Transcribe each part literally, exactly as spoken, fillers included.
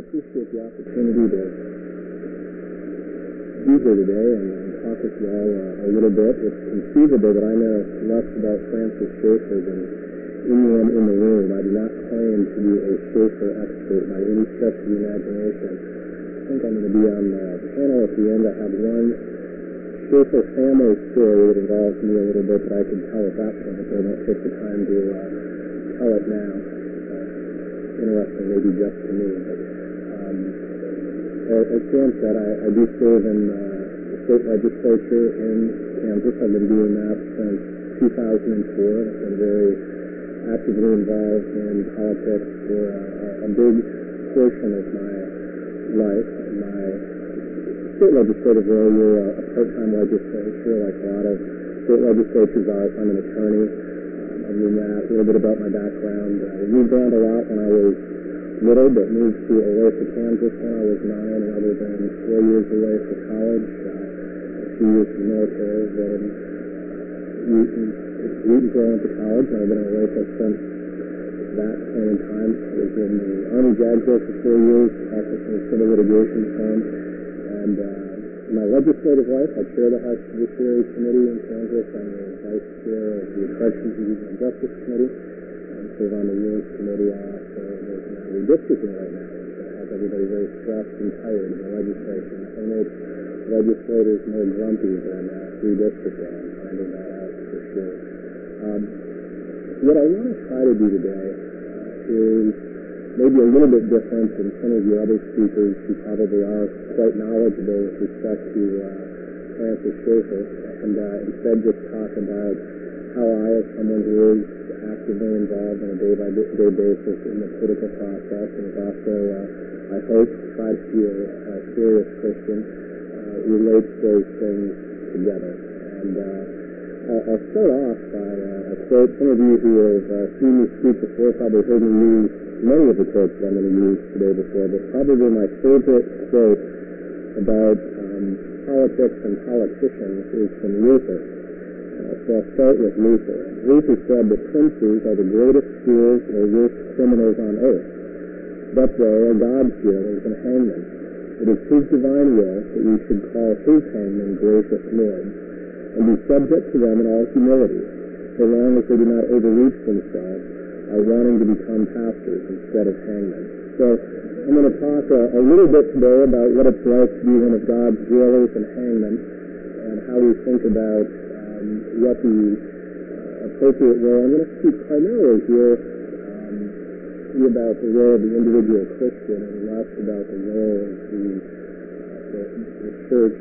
really appreciate the opportunity to be here today and, and talk with you all uh, a little bit. It's conceivable that I know less about Francis Schaeffer than anyone in the room. I do not claim to be a Schaeffer expert by any stretch of the imagination. I think I'm going to be on the panel at the end. I have one Schaeffer family story that involves me a little bit that I can tell at that point, but I won't take the time to uh, tell it now. Uh, interesting, maybe just to me. But, um, as Sam said, I, I do serve in uh, the state legislature in Kansas. I've been doing that since two thousand four. I've been very actively involved in politics for a, a big portion of my life. My state legislative role, you're a, a part-time legislature, like a lot of state legislatures are. So I'm an attorney. Um, I mean that, a little bit about my background. I moved around a lot when I was little, but moved to Olathe, Kansas when I was nine, and other than four years away for college, uh, a few years in the military, then uh, Wheatonville went to college, and I've been in Olathe since that point in time. I was in the Army Graduate for four years, practicing a civil litigation firm, and uh, in my legislative life, I chair the House Judiciary Committee in Kansas. I'm the vice chair of the Corrections, Justice, and Justice Committee, and serve on the Rules Committee. I also work in redistricting right now, so I have everybody very stressed and tired in the legislature. I make legislators more grumpy than uh, redistricting. I'm finding that out for sure. Um, what I want to try to do today uh, is maybe a little bit different than some of your other speakers who probably are quite knowledgeable with respect to uh, Francis Schaeffer, and uh, instead just talk about how I, as someone who is actively involved on a day-by-day basis in the political process and is also, uh, I hope, tries to be a, a serious Christian, uh, relates those things together. And uh, I'll start off by uh, a quote. Some of you who have uh, seen me speak before probably heard me use many of the quotes that I'm going to use today before, but probably my favorite quote about um, politics and politicians is from Luther. Uh, so I'll start with Luther. Luther said that princes are the greatest fools or worst criminals on earth, but they are God's healers and hangmen. It is His divine will that we should call His hangmen gracious lords, and be subject to them in all humility, so long as they do not overreach themselves by wanting to become pastors instead of hangmen. So I'm going to talk a, a little bit today about what it's like to be one of God's jailers and hangmen, and how we think about um, what the uh, appropriate role. I'm going to speak primarily here um, about the role of the individual Christian and less about the role of the, uh, the, the church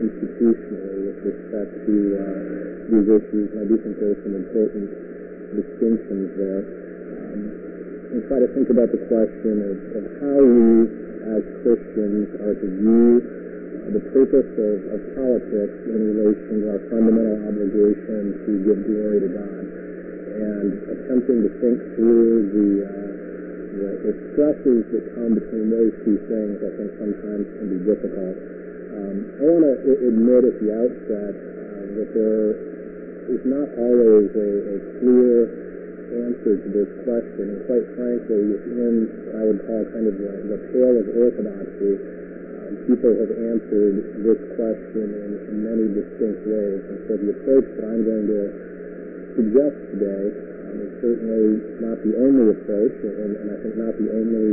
institutionally with respect to uh, these issues, and I do think there's some important distinctions there. Um, and try to think about the question of, of how we as Christians are to view uh, the purpose of, of politics in relation to our fundamental obligation to give glory to God, and attempting to think through the, uh, the, the stresses that come between those two things. I think sometimes can be difficult. Um, I want to admit at the outset uh, that there is not always a, a clear answer to this question, and quite frankly, within what I would call kind of the, the pale of orthodoxy, um, people have answered this question in, in many distinct ways, and so the approach that I'm going to suggest today um, is certainly not the only approach, and, and I think not the only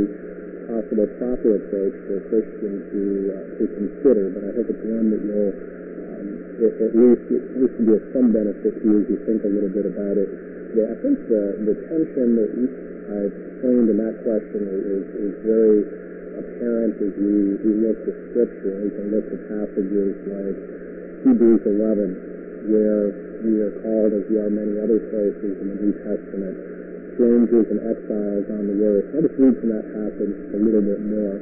possible proper approach for a Christian to, uh, to consider, but I hope it's one that will um, it, at least at least be of some benefit to you as you think a little bit about it. Yeah, I think the, the tension that I've framed in that question is, is very apparent as we, we look to Scripture. We can look to passages like Hebrews eleven, where we are called, as we are many other places in the New Testament, strangers and exiles on the earth. I'll just read from that passage a little bit more.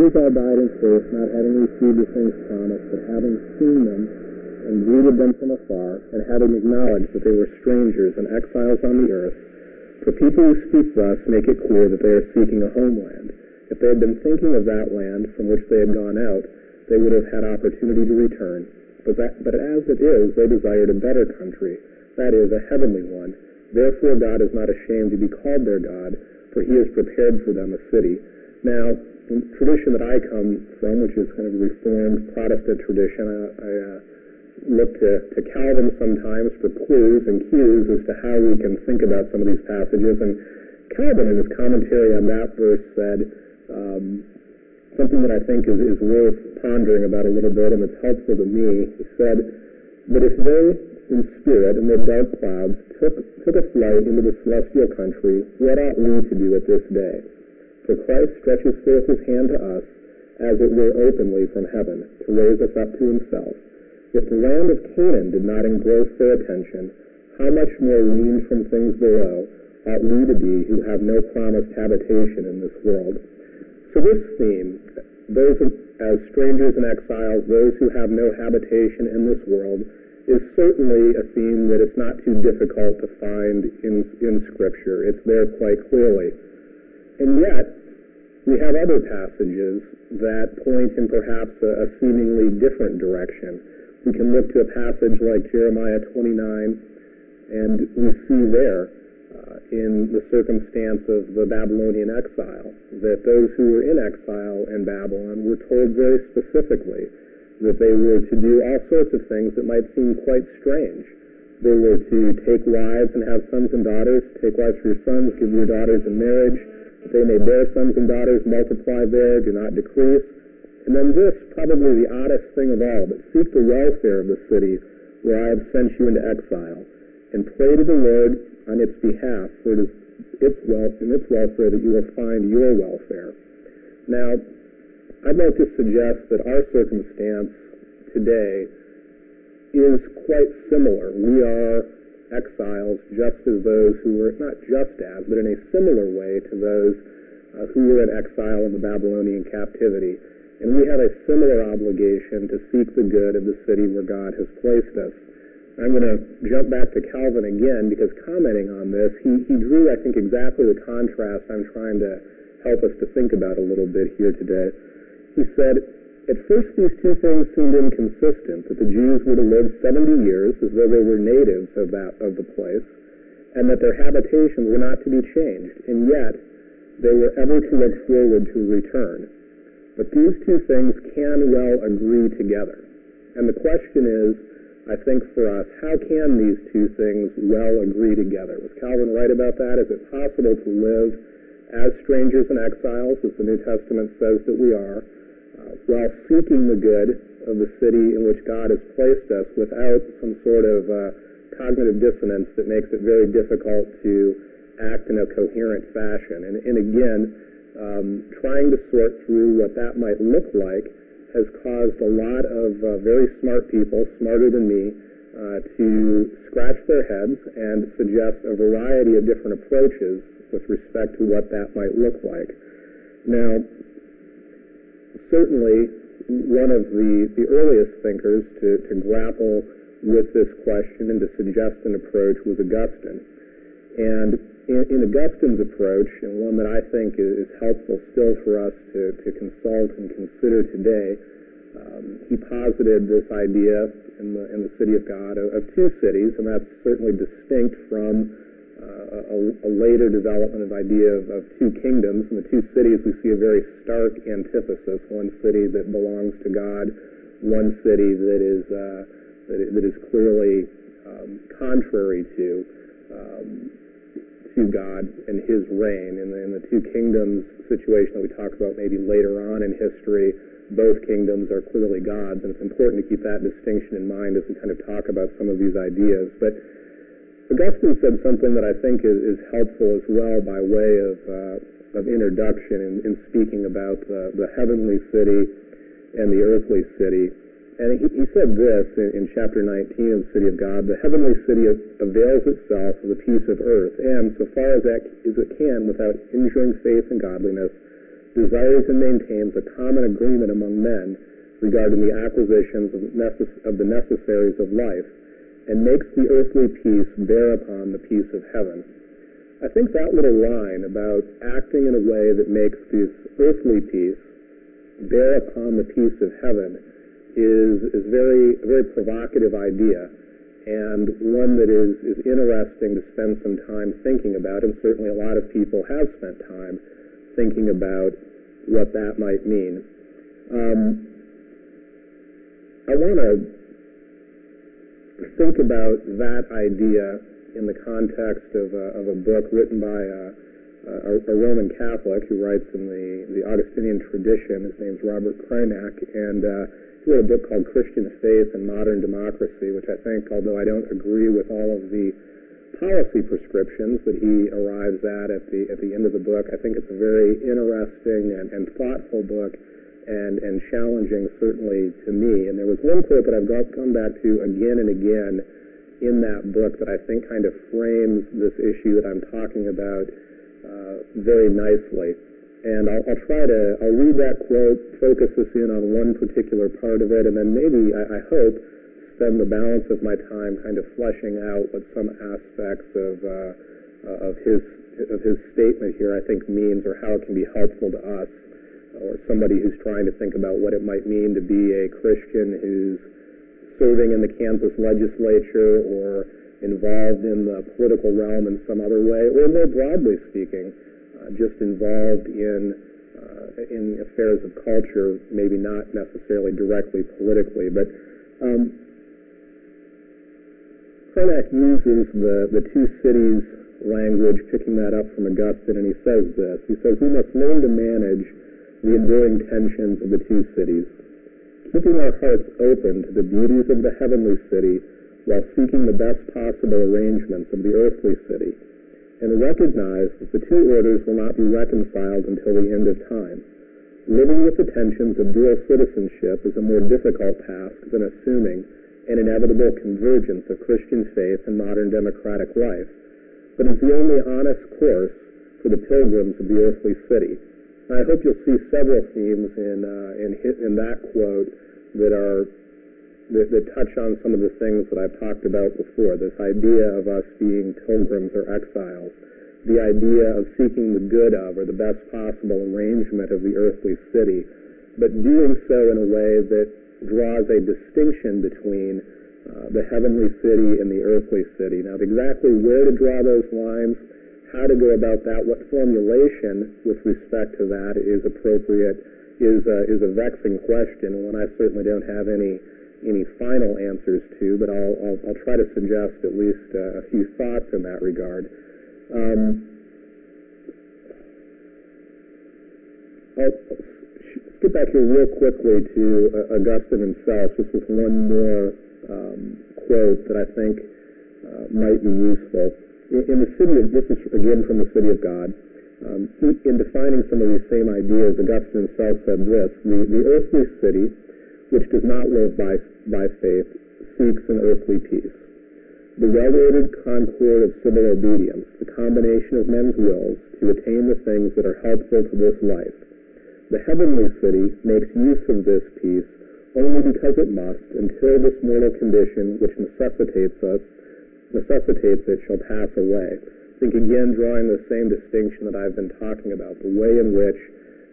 These all died in faith, not having received the things promised, but having seen them and greeted them from afar, and having acknowledged that they were strangers and exiles on the earth. For people who speak thus make it clear that they are seeking a homeland. If they had been thinking of that land from which they had gone out, they would have had opportunity to return. But, that, but as it is, they desired a better country, that is, a heavenly one. Therefore God is not ashamed to be called their God, for He has prepared for them a city. Now, the tradition that I come from, which is kind of a Reformed Protestant tradition, I, I uh, look to, to Calvin sometimes for clues and cues as to how we can think about some of these passages. And Calvin, in his commentary on that verse, said um, something that I think is, is worth pondering about a little bit, and it's helpful to me. He said that if they, in spirit, in their dark clouds, took, took a flight into the celestial country, what ought we to do at this day? For Christ stretches forth his hand to us, as it were openly from heaven, to raise us up to himself. If the land of Canaan did not engross their attention, how much more weaned from things below ought we to be who have no promised habitation in this world? So this theme, those as strangers and exiles, those who have no habitation in this world, is certainly a theme that it's not too difficult to find in, in Scripture. It's there quite clearly. And yet, we have other passages that point in perhaps a, a seemingly different direction. We can look to a passage like Jeremiah twenty-nine, and we see there uh, in the circumstance of the Babylonian exile that those who were in exile in Babylon were told very specifically that they were to do all sorts of things that might seem quite strange. They were to take wives and have sons and daughters, take wives for your sons, give your daughters in marriage, that they may bear sons and daughters, multiply there, do not decrease. And then this, probably the oddest thing of all, but seek the welfare of the city where I have sent you into exile, and pray to the Lord on its behalf, for it is its wealth and its welfare that you will find your welfare. Now, I'd like to suggest that our circumstance today is quite similar. We are exiles just as those who were, not just as, but in a similar way to those uh, who were in exile in the Babylonian captivity. And we have a similar obligation to seek the good of the city where God has placed us. I'm going to jump back to Calvin again, because commenting on this, he, he drew, I think, exactly the contrast I'm trying to help us to think about a little bit here today. He said, at first these two things seemed inconsistent, that the Jews were to live seventy years as though they were natives of that of the place, and that their habitations were not to be changed, and yet they were ever to look forward to return. But these two things can well agree together. And the question is, I think for us, how can these two things well agree together? Was Calvin right about that? Is it possible to live as strangers and exiles, as the New Testament says that we are, uh, while seeking the good of the city in which God has placed us, without some sort of uh, cognitive dissonance that makes it very difficult to act in a coherent fashion? And, and again, Um, trying to sort through what that might look like has caused a lot of uh, very smart people, smarter than me, uh, to scratch their heads and suggest a variety of different approaches with respect to what that might look like. Now, certainly one of the, the earliest thinkers to, to grapple with this question and to suggest an approach was Augustine. And in, in Augustine's approach, and one that I think is, is helpful still for us to, to consult and consider today, um, he posited this idea in the, in the City of God of, of two cities, and that's certainly distinct from uh, a, a later development of idea of, of two kingdoms. In the two cities, we see a very stark antithesis: one city that belongs to God, one city that is uh, that, that is clearly um, contrary to. Um, to God and his reign. In the, in the two kingdoms situation that we talk about maybe later on in history, both kingdoms are clearly God's, and it's important to keep that distinction in mind as we kind of talk about some of these ideas. But Augustine said something that I think is, is helpful as well by way of, uh, of introduction in, in speaking about the, the heavenly city and the earthly city. And he, he said this in, in chapter nineteen of the City of God: the heavenly city avails itself of the peace of earth, and, so far as, that, as it can, without injuring faith and godliness, desires and maintains a common agreement among men regarding the acquisitions of, necess- of the necessaries of life, and makes the earthly peace bear upon the peace of heaven. I think that little line about acting in a way that makes this earthly peace bear upon the peace of heaven is is very very provocative idea, and one that is, is interesting to spend some time thinking about, and certainly a lot of people have spent time thinking about what that might mean. Um, I want to think about that idea in the context of a, of a book written by a, a, a Roman Catholic who writes in the, the Augustinian tradition. His name's Robert Kraynak, and uh, he wrote a book called Christian Faith and Modern Democracy, which I think, although I don't agree with all of the policy prescriptions that he arrives at at the at the end of the book, I think it's a very interesting and, and thoughtful book, and, and challenging, certainly, to me. And there was one quote that I've got, come back to again and again in that book that I think kind of frames this issue that I'm talking about uh, very nicely. And I'll, I'll try to, I'll read that quote, focus us in on one particular part of it, and then maybe, I, I hope, spend the balance of my time kind of fleshing out what some aspects of uh, of his of his statement here I think means, or how it can be helpful to us, or somebody who's trying to think about what it might mean to be a Christian who's serving in the Kansas legislature or involved in the political realm in some other way, or more broadly speaking, uh, just involved in uh, in affairs of culture, maybe not necessarily directly politically, but. Um, Kraynak uses the, the two cities language, picking that up from Augustine, and he says this. He says, we must learn to manage the enduring tensions of the two cities, keeping our hearts open to the beauties of the heavenly city while seeking the best possible arrangements of the earthly city, and recognize that the two orders will not be reconciled until the end of time. Living with the tensions of dual citizenship is a more difficult task than assuming an inevitable convergence of Christian faith and modern democratic life, but is the only honest course for the pilgrims of the earthly city. And I hope you'll see several themes in uh, in, in that quote that are that, that touch on some of the things that I've talked about before. This idea of us being pilgrims or exiles, the idea of seeking the good of or the best possible arrangement of the earthly city, but doing so in a way that draws a distinction between uh, the heavenly city and the earthly city. Now, exactly where to draw those lines, how to go about that, what formulation with respect to that is appropriate, is a, is a vexing question, and one I certainly don't have any any final answers to, but I'll I'll, I'll try to suggest at least uh, a few thoughts in that regard. Um, I'll, Let's get back here real quickly to uh, Augustine himself, just with one more um, quote that I think uh, might be useful. In, in the city of, this is again from the City of God, um, he, in defining some of these same ideas, Augustine himself said this, the, the earthly city, which does not live by, by faith, seeks an earthly peace. The well-ordered concord of civil obedience, the combination of men's wills to attain the things that are helpful to this life. The heavenly city makes use of this peace only because it must, until this mortal condition which necessitates us, necessitates it shall pass away. I think again drawing the same distinction that I've been talking about, the way in which,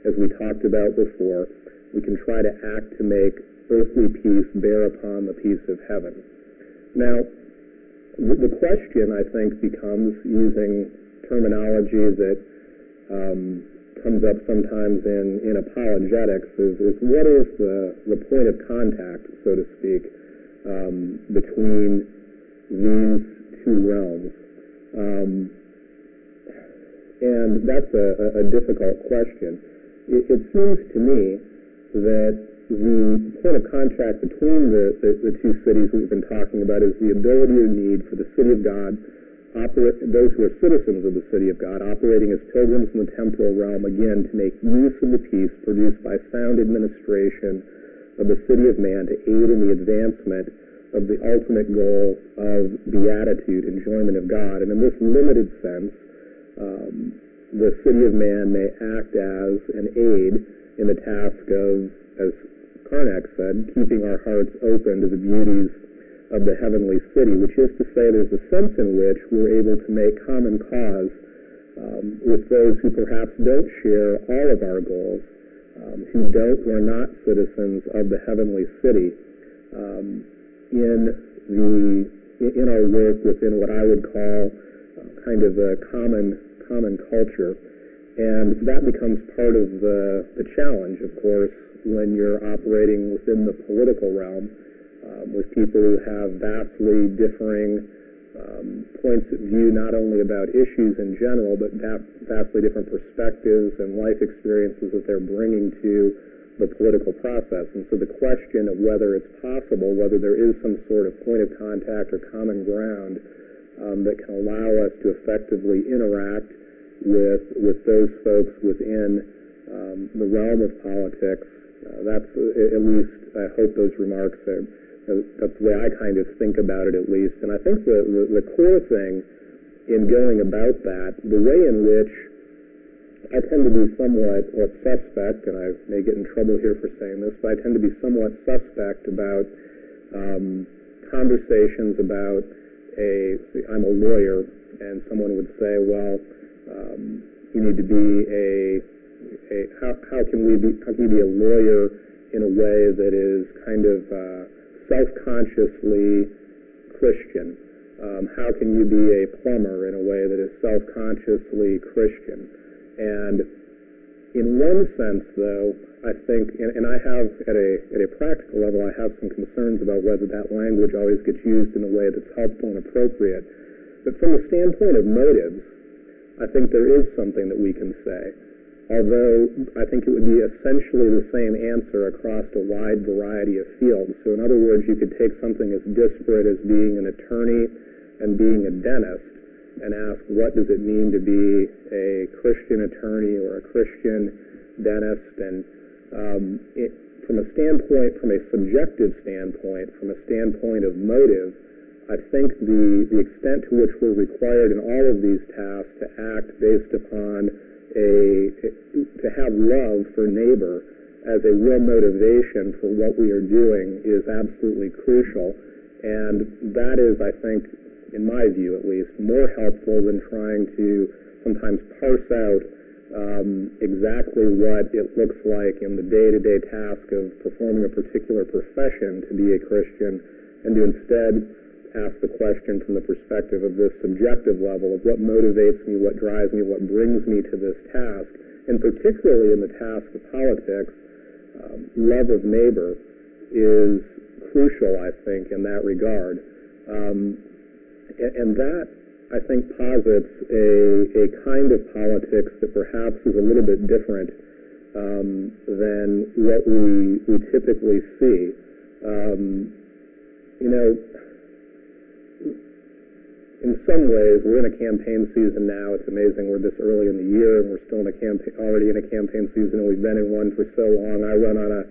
as we talked about before, we can try to act to make earthly peace bear upon the peace of heaven. Now, the question, I think, becomes, using terminology that um, comes up sometimes in, in apologetics, is, is what is the, the point of contact, so to speak, um, between these two realms? Um, and that's a, a difficult question. It, it seems to me that the point of contact between the, the, the two cities we've been talking about is the ability or need for the City of God, Operate, those who are citizens of the City of God, operating as pilgrims in the temporal realm, again, to make use of the peace produced by sound administration of the City of Man to aid in the advancement of the ultimate goal of beatitude, enjoyment of God. And in this limited sense, um, the City of Man may act as an aid in the task of, as Kraynak said, keeping our hearts open to the beauties of the heavenly city, which is to say there's a sense in which we're able to make common cause um, with those who perhaps don't share all of our goals, um, who don't, who are not citizens of the heavenly city, um, in the in our work within what I would call uh, kind of a common common culture. And that becomes part of the, the challenge, of course, when you're operating within the political realm um, with people who have vastly differing um, points of view, not only about issues in general, but vastly different perspectives and life experiences that they're bringing to the political process. And so the question of whether it's possible, whether there is some sort of point of contact or common ground um, that can allow us to effectively interact with with those folks within um, the realm of politics. Uh, that's, at least, I hope those remarks are, that's the way I kind of think about it, at least. And I think the, the, the core thing in going about that, the way in which I tend to be somewhat what suspect, and I may get in trouble here for saying this, but I tend to be somewhat suspect about um, conversations about a, I'm a lawyer, and someone would say, well, Um, you need to be a, a how, how can we be, how can you be a lawyer in a way that is kind of uh, self-consciously Christian? Um, how can you be a plumber in a way that is self-consciously Christian? And in one sense, though, I think, and, and I have at a at a practical level, I have some concerns about whether that language always gets used in a way that's helpful and appropriate. But from the standpoint of motives, I think there is something that we can say, although I think it would be essentially the same answer across a wide variety of fields. So in other words, you could take something as disparate as being an attorney and being a dentist and ask, what does it mean to be a Christian attorney or a Christian dentist? And um, it, from a standpoint, from a subjective standpoint, from a standpoint of motive, I think the, the extent to which we're required in all of these tasks to act based upon a, to have love for neighbor as a real motivation for what we are doing is absolutely crucial. And that is, I think, in my view at least, more helpful than trying to sometimes parse out um, exactly what it looks like in the day-to-day task of performing a particular profession to be a Christian, and to instead ask the question from the perspective of this subjective level of what motivates me, what drives me, what brings me to this task, and particularly in the task of politics, um, love of neighbor is crucial, I think, in that regard. Um, and, and that, I think, posits a, a kind of politics that perhaps is a little bit different um, than what we, we typically see. Um, you know, in some ways, we're in a campaign season now. It's amazing we're this early in the year, and we're still in a campaign, already in a campaign season, and we've been in one for so long. I run on a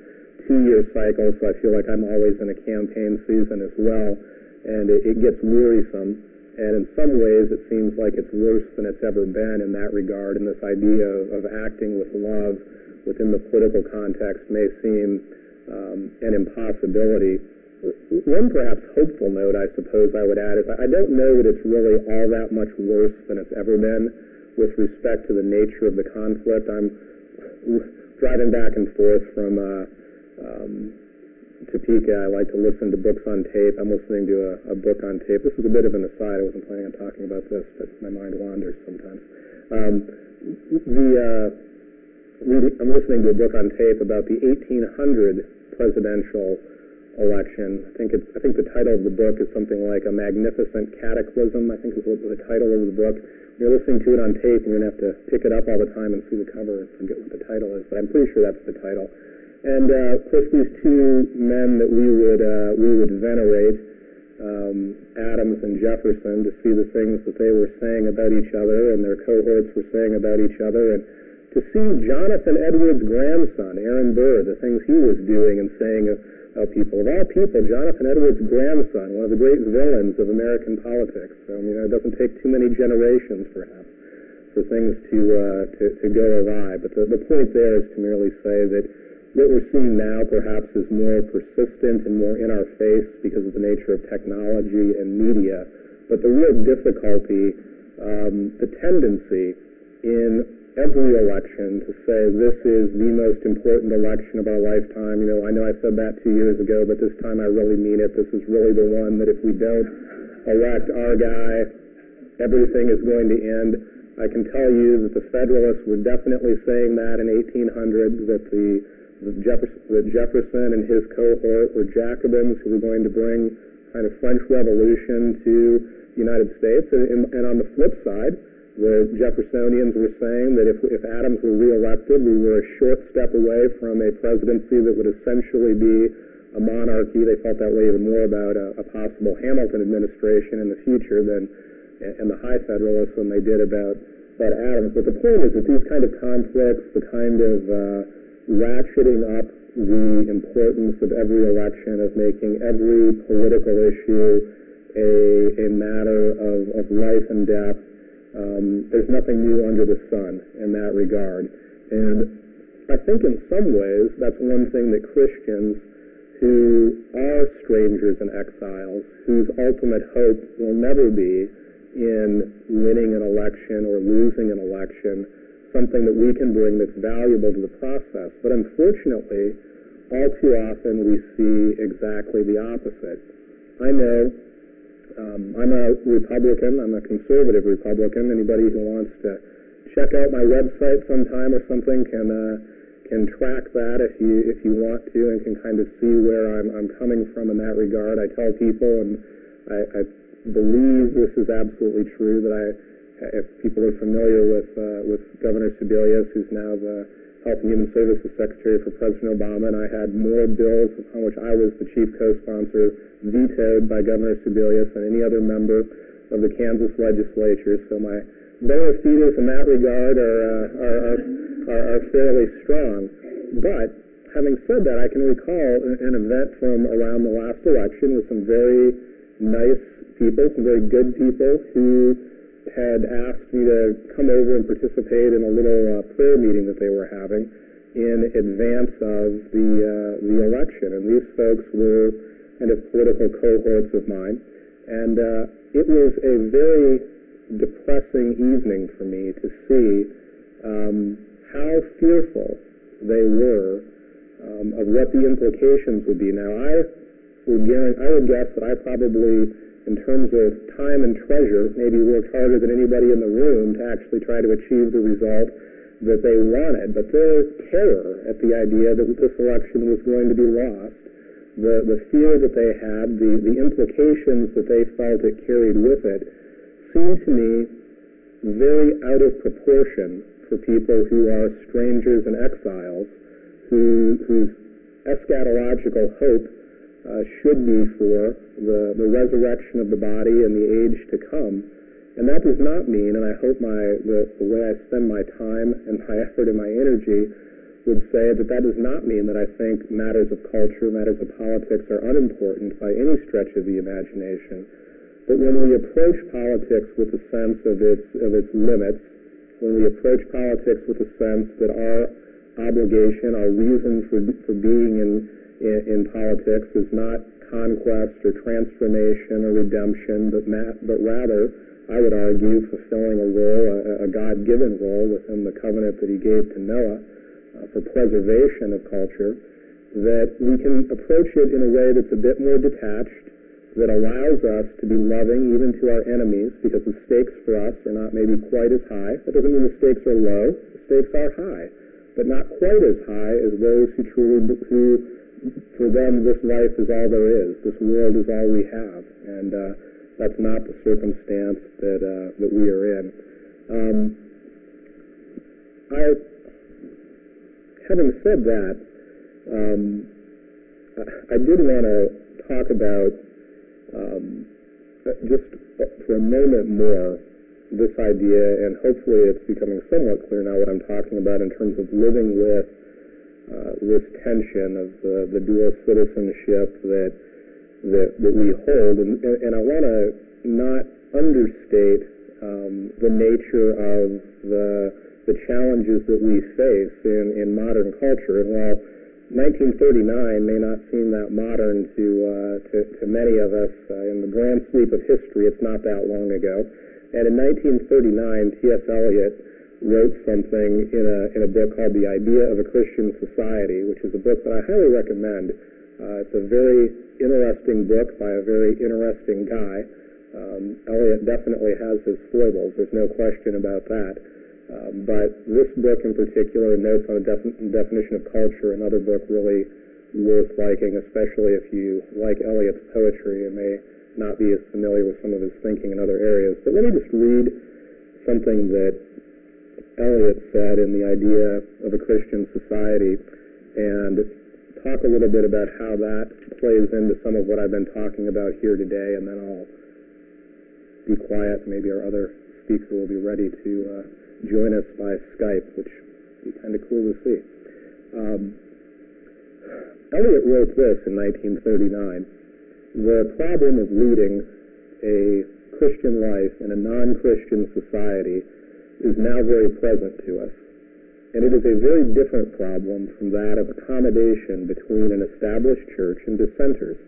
two-year cycle, so I feel like I'm always in a campaign season as well, and it, it gets wearisome. And in some ways, it seems like it's worse than it's ever been in that regard, and this idea of, of acting with love within the political context may seem um, an impossibility. One perhaps hopeful note, I suppose, I would add is I don't know that it's really all that much worse than it's ever been with respect to the nature of the conflict. I'm driving back and forth from uh, um, Topeka. I like to listen to books on tape. I'm listening to a, a book on tape. This is a bit of an aside. I wasn't planning on talking about this, but my mind wanders sometimes. Um, the, uh, I'm listening to a book on tape about the eighteen hundred presidential election. I think it's, I think the title of the book is something like A Magnificent Cataclysm, I think is what the title of the book. When you're listening to it on tape, you're going to have to pick it up all the time and see the cover and forget what the title is, but I'm pretty sure that's the title. And uh, of course, these two men that we would uh, we would venerate, um, Adams and Jefferson, to see the things that they were saying about each other and their cohorts were saying about each other, and to see Jonathan Edwards' grandson, Aaron Burr, the things he was doing and saying of Of people. Of all people, Jonathan Edwards' grandson, one of the great villains of American politics. So, you know, it doesn't take too many generations, perhaps, for things to uh, to, to go awry. But the, the point there is to merely say that what we're seeing now, perhaps, is more persistent and more in our face because of the nature of technology and media. But the real difficulty, um, the tendency in every election to say this is the most important election of our lifetime. You know, I know I said that two years ago, but this time I really mean it. This is really the one that if we don't elect our guy, everything is going to end. I can tell you that the Federalists were definitely saying that in eighteen hundred, that the, the Jefferson, that Jefferson and his cohort were Jacobins who were going to bring kind of French Revolution to the United States. And, and on the flip side, the Jeffersonians were saying that if, if Adams were reelected, we were a short step away from a presidency that would essentially be a monarchy. They felt that way even more about a, a possible Hamilton administration in the future than and the high Federalists than they did about, about Adams. But the point is that these kind of conflicts, the kind of uh, ratcheting up the importance of every election, of making every political issue a, a matter of, of life and death, um, there's nothing new under the sun in that regard. And I think in some ways that's one thing that Christians who are strangers and exiles, whose ultimate hope will never be in winning an election or losing an election, something that we can bring that's valuable to the process. But unfortunately, all too often we see exactly the opposite. I know um, I'm a Republican, I'm a conservative Republican. Anybody who wants to check out my website sometime or something can uh, can track that if you if you want to, and can kind of see where I'm I'm coming from in that regard. I tell people, and I, I believe this is absolutely true, that I, if people are familiar with uh, with Governor Sebelius, who's now the Health and Human Services Secretary for President Obama, and I had more bills on which I was the chief co-sponsor vetoed by Governor Sebelius than any other member of the Kansas legislature. So my bona fides in that regard are, uh, are, are, are are fairly strong. But having said that, I can recall an event from around the last election with some very nice people, some very good people, who had asked me to come over and participate in a little uh, prayer meeting that they were having in advance of the uh, the election. And these folks were kind of political cohorts of mine. And uh, it was a very depressing evening for me to see um, how fearful they were um, of what the implications would be. Now, I would, I would guess that I probably, in terms of time and treasure, maybe worked harder than anybody in the room to actually try to achieve the result that they wanted. But their terror at the idea that this election was going to be lost, the, the fear that they had, the, the implications that they felt it carried with it, seemed to me very out of proportion for people who are strangers and exiles, who, whose eschatological hope Uh, should be for the, the resurrection of the body and the age to come. And that does not mean, and I hope my the, the way I spend my time and my effort and my energy would say that that does not mean that I think matters of culture, matters of politics are unimportant by any stretch of the imagination. But when we approach politics with a sense of its, of its limits, when we approach politics with a sense that our obligation, our reason for, for being in In, in politics is not conquest or transformation or redemption, but, ma- but rather, I would argue, fulfilling a role, a, a God-given role within the covenant that he gave to Noah uh, for preservation of culture, that we can approach it in a way that's a bit more detached, that allows us to be loving even to our enemies, because the stakes for us are not maybe quite as high. That doesn't mean the stakes are low. The stakes are high, but not quite as high as those who truly, who for them, this life is all there is. This world is all we have, and uh, that's not the circumstance that uh, that we are in. Um, I, having said that, um, I did want to talk about um, just for a moment more this idea, and hopefully it's becoming somewhat clear now what I'm talking about in terms of living with Uh, this tension of the, the dual citizenship that, that that we hold, and, and I want to not understate um, the nature of the the challenges that we face in, in modern culture. And while nineteen thirty-nine may not seem that modern to uh, to, to many of us, uh, in the grand sweep of history, it's not that long ago. And in nineteen thirty-nine, T S Eliot wrote something in a in a book called The Idea of a Christian Society, which is a book that I highly recommend. Uh, it's a very interesting book by a very interesting guy, Um, Eliot definitely has his foibles, there's no question about that. Um, but this book in particular, Notes on a Defi- Definition of Culture, another book really worth liking, especially if you like Eliot's poetry and may not be as familiar with some of his thinking in other areas. But let me just read something that Eliot said in The Idea of a Christian Society and talk a little bit about how that plays into some of what I've been talking about here today, and then I'll be quiet. Maybe our other speaker will be ready to uh, join us by Skype, which would be kind of cool to see. Um, Eliot wrote this in nineteen thirty-nine. The problem of leading a Christian life in a non-Christian society is now very present to us, and it is a very different problem from that of accommodation between an established church and dissenters.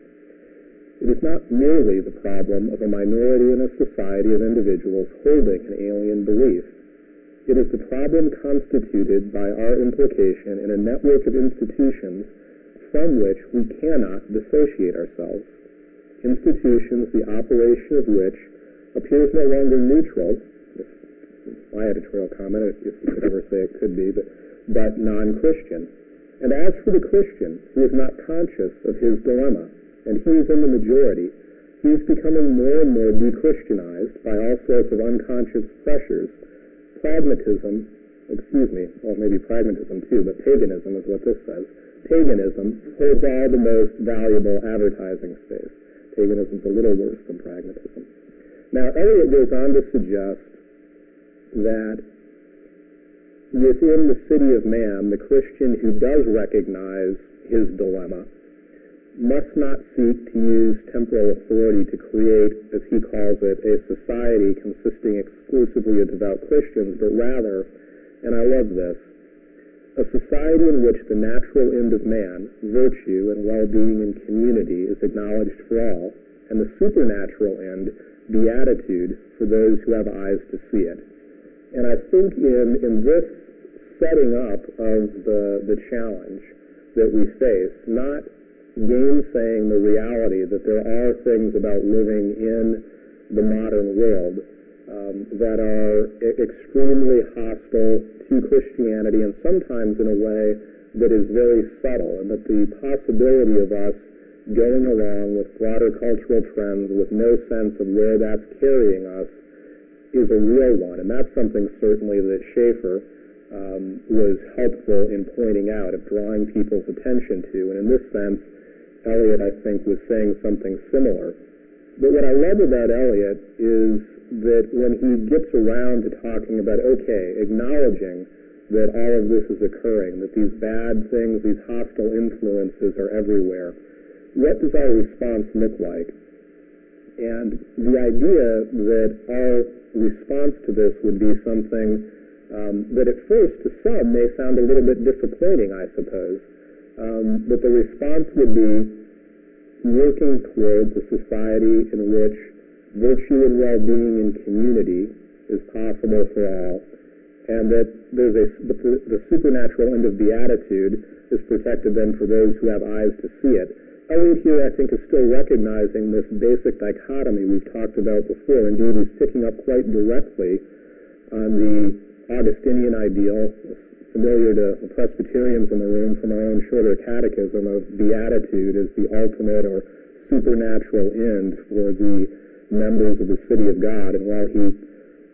It is not merely the problem of a minority in a society of individuals holding an alien belief. It is the problem constituted by our implication in a network of institutions from which we cannot dissociate ourselves, institutions the operation of which appears no longer neutral, if my editorial comment, if you could ever say it could be, but, but non-Christian. And as for the Christian who is not conscious of his dilemma, and he is in the majority, he is becoming more and more de-Christianized by all sorts of unconscious pressures. Pragmatism, excuse me, well, maybe pragmatism too, but paganism is what this says. Paganism holds all the most valuable advertising space. Paganism is a little worse than pragmatism. Now, Eliot goes on to suggest that within the city of man, the Christian who does recognize his dilemma must not seek to use temporal authority to create, as he calls it, a society consisting exclusively of devout Christians, but rather, and I love this, a society in which the natural end of man, virtue and well-being in community, is acknowledged for all, and the supernatural end, beatitude, for those who have eyes to see it. And I think in, in this setting up of the, the challenge that we face, not gainsaying the reality that there are things about living in the modern world um, that are extremely hostile to Christianity, and sometimes in a way that is very subtle, and that the possibility of us going along with broader cultural trends with no sense of where that's carrying us is a real one. And that's something certainly that Schaeffer um, was helpful in pointing out, of drawing people's attention to. And in this sense, Eliot, I think, was saying something similar. But what I love about Eliot is that when he gets around to talking about, okay, acknowledging that all of this is occurring, that these bad things, these hostile influences are everywhere, what does our response look like? And the idea that our response to this would be something um, that at first to some may sound a little bit disappointing, I suppose. Um, but the response would be working towards a society in which virtue and well-being in community is possible for all, and that there's a, the, the supernatural end of beatitude is protected then for those who have eyes to see it. Eliot here, I think, is still recognizing this basic dichotomy we've talked about before. Indeed, he's picking up quite directly on the Augustinian ideal, familiar to the Presbyterians in the room from our own shorter catechism, of beatitude as the ultimate or supernatural end for the members of the City of God. And while he,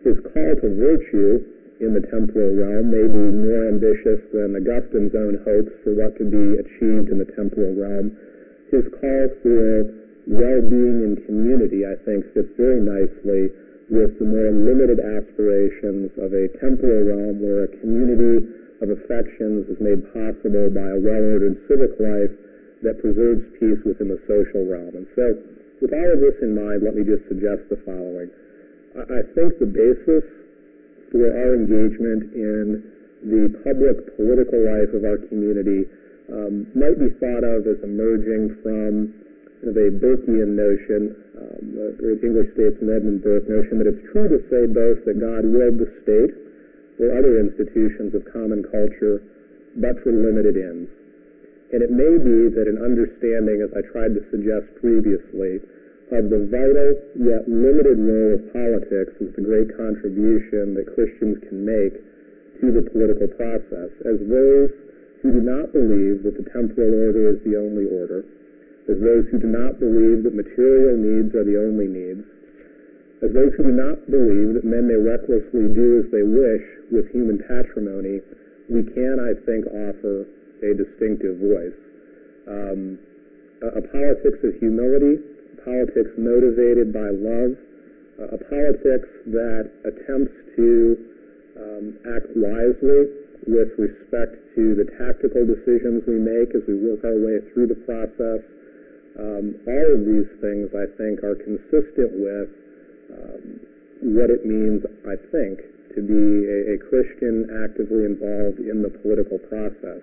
his call to virtue in the temporal realm may be more ambitious than Augustine's own hopes for what could be achieved in the temporal realm, his call for well-being and community, I think, fits very nicely with the more limited aspirations of a temporal realm where a community of affections is made possible by a well-ordered civic life that preserves peace within the social realm. And so, with all of this in mind, let me just suggest the following. I think the basis for our engagement in the public political life of our community um, might be thought of as emerging from kind of a Burkean notion, um, the great English statesman Edmund Burke notion, that it's true to say both that God willed the state or other institutions of common culture, but for limited ends. And it may be that an understanding, as I tried to suggest previously, of the vital yet limited role of politics is the great contribution that Christians can make to the political process. As those who do not believe that the temporal order is the only order, as those who do not believe that material needs are the only needs, as those who do not believe that men may recklessly do as they wish with human patrimony, we can, I think, offer a distinctive voice. Um, a, a politics of humility, politics motivated by love, a, a politics that attempts to um, act wisely with respect to the tactical decisions we make as we work our way through the process. Um, all of these things, I think, are consistent with um, what it means, I think, to be a, a Christian actively involved in the political process.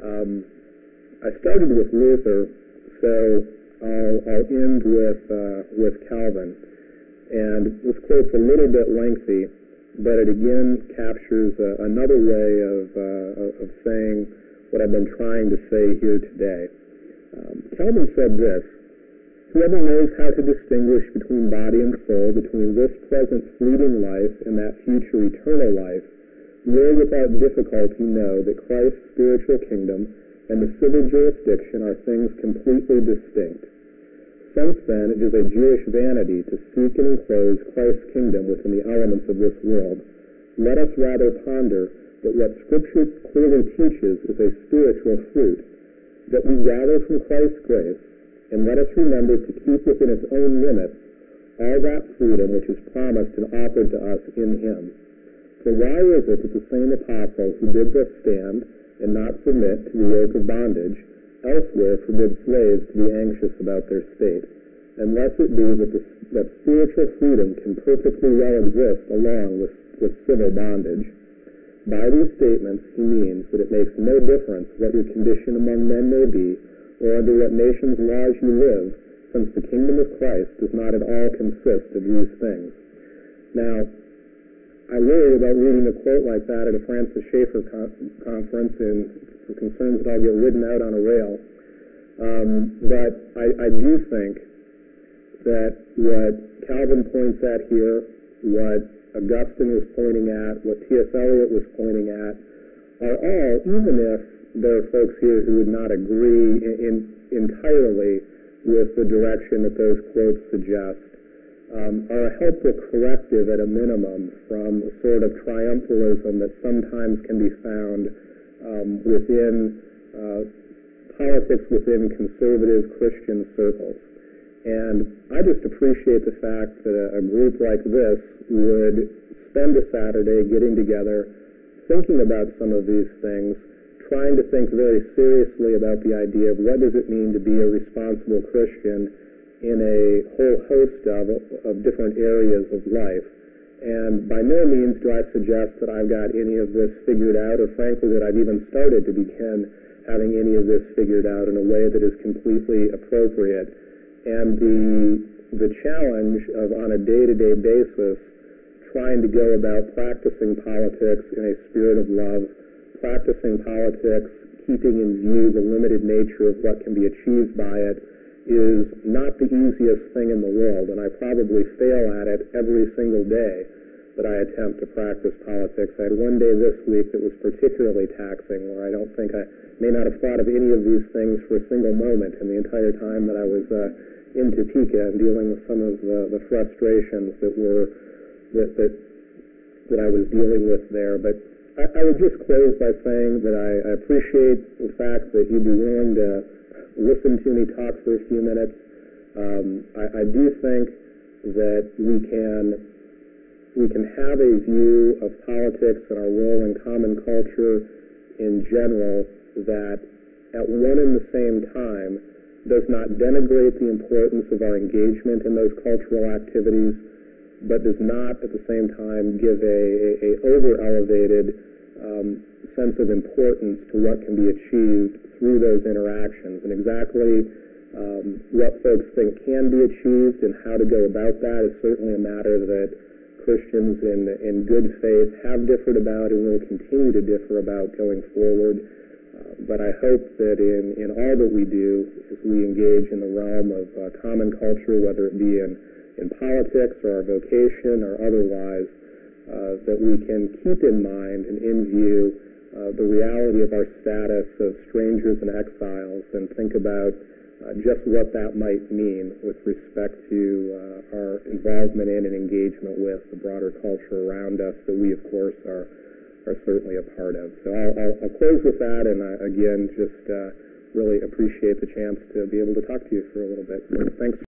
Um, I started with Luther, so I'll, I'll end with uh, with Calvin. And this quote's a little bit lengthy, but it again captures uh, another way of, uh, of saying what I've been trying to say here today. Um, Calvin said this: "Whoever knows how to distinguish between body and soul, between this present fleeting life and that future eternal life, will without difficulty know that Christ's spiritual kingdom and the civil jurisdiction are things completely distinct. Since then, it is a Jewish vanity to seek and enclose Christ's kingdom within the elements of this world. Let us rather ponder that what Scripture clearly teaches is a spiritual fruit, that we gather from Christ's grace, and let us remember to keep within its own limits all that freedom which is promised and offered to us in Him. For why is it that the same apostle who bids us stand and not submit to the yoke of bondage, elsewhere forbids slaves to be anxious about their state, unless it be that, the, that spiritual freedom can perfectly well exist along with, with civil bondage. By these statements, he means that it makes no difference what your condition among men may be, or under what nation's laws you live, since the kingdom of Christ does not at all consist of these things." Now, I worry about reading a quote like that at a Francis Schaeffer con- conference and for concerns that I'll get ridden out on a rail. Um, but I, I do think that what Calvin points at here, what Augustine was pointing at, what T S Eliot was pointing at, are all, even if there are folks here who would not agree in, in, entirely with the direction that those quotes suggest, Um, are a helpful corrective at a minimum from the sort of triumphalism that sometimes can be found um, within uh, politics within conservative Christian circles. And I just appreciate the fact that a, a group like this would spend a Saturday getting together, thinking about some of these things, trying to think very seriously about the idea of what does it mean to be a responsible Christian in a whole host of, of different areas of life. And by no means do I suggest that I've got any of this figured out, or frankly that I've even started to begin having any of this figured out in a way that is completely appropriate. And the the challenge of, on a day-to-day basis, trying to go about practicing politics in a spirit of love, practicing politics, keeping in view the limited nature of what can be achieved by it, is not the easiest thing in the world, and I probably fail at it every single day that I attempt to practice politics. I had one day this week that was particularly taxing, where I don't think I may not have thought of any of these things for a single moment in the entire time that I was uh, in Topeka and dealing with some of the, the frustrations that were that, that that I was dealing with there. But I, I would just close by saying that I, I appreciate the fact that you'd be willing to listen to me talk for a few minutes. Um, I, I do think that we can we can have a view of politics and our role in common culture in general that at one and the same time does not denigrate the importance of our engagement in those cultural activities, but does not at the same time give a, a, a over-elevated um, sense of importance to what can be achieved through those interactions. And exactly um, what folks think can be achieved and how to go about that is certainly a matter that Christians in, in good faith have differed about and will continue to differ about going forward. Uh, but I hope that in, in all that we do, as we engage in the realm of uh, common culture, whether it be in, in politics or our vocation or otherwise, uh, that we can keep in mind and in view uh, the reality of our status of strangers and exiles and think about uh, just what that might mean with respect to uh, our involvement in and engagement with the broader culture around us that we, of course, are are certainly a part of. So I'll, I'll, I'll close with that, and uh, again, just uh, really appreciate the chance to be able to talk to you for a little bit. So thanks.